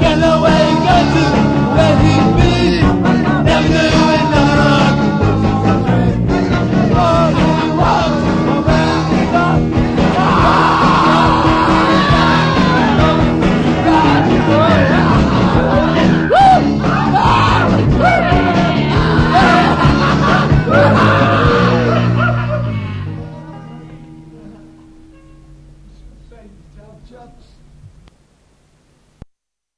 Can I wake up to where he be?